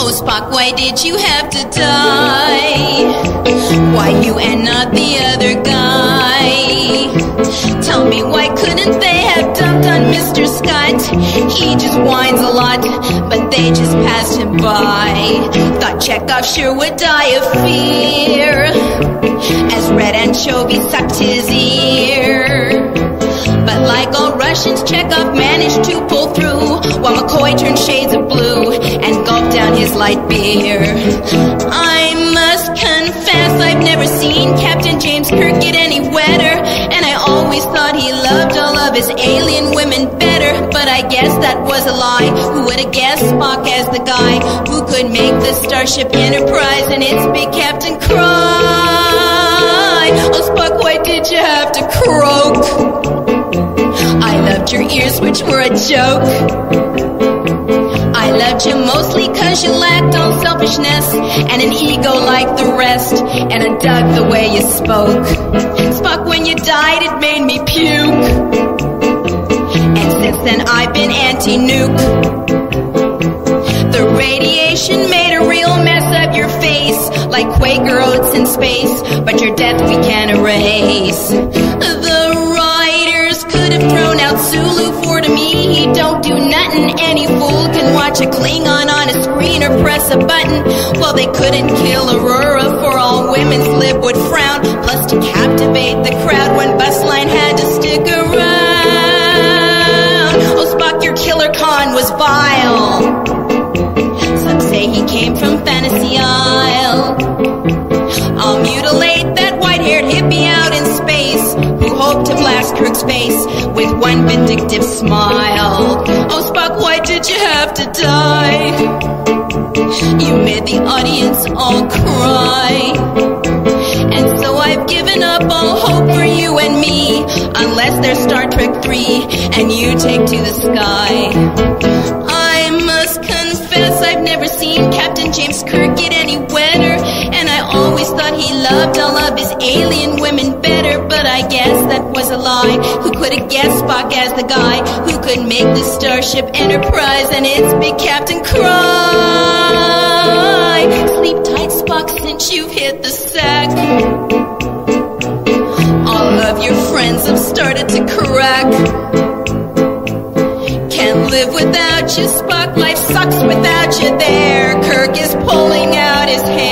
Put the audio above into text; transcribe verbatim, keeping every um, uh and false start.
Oh, Spock, why did you have to die? Why you and not the other guy? Tell me, why couldn't they have dumped on Mister Scott? He just whines a lot, but they just passed him by. Thought Chekov sure would die of fear, as Red Anchovy sucked his ear. But like all Russians, Chekov managed to pull through, while McCoy turned shades of blue and gulped down his light beer. I must confess, I've never seen Captain James Kirk get any wetter, and I always thought he loved all of his alien women better. But I guess that was a lie. Who would have guessed Spock as the guy who could make the Starship Enterprise and its big captain cry? Oh, Spock, why did you have to croak? I loved your ears, which were a joke. I loved you mostly cause you lacked all selfishness and an ego like the rest, and I dug the way you spoke. Spock, when you died, it made me puke, and since then I've been anti-nuke. The radiation made a real mess of your face, like Quaker Oats in space, but your death we can't erase. The could have thrown out Sulu for to me. He don't do nothing. Any fool can watch a Klingon on a screen or press a button. Well, they couldn't kill Aurora, for all women's lip would frown. Plus, to captivate the crowd, one bus line had to stick around. Oh, Spock, your killer con was vile. Some say he came from Fantasy Isle. I'll mutilate that white-haired hippie out in space, who hoped to blast Kirk's face with one vindictive smile. Oh, Spock, why did you have to die? You made the audience all cry. And so I've given up all hope for you and me, unless there's Star Trek three and you take to the sky. I must confess, I've never seen Captain James Kirk get any wetter, and I always thought he loved all of his alien women better. But I guess that was a lie. Who could have guessed Spock as the guy who could make the Starship Enterprise and its big captain cry? Sleep tight, Spock, since you've hit the sack. All of your friends have started to crack. Can't live without you, Spock. Life sucks without you there. Kirk is pulling out his hair.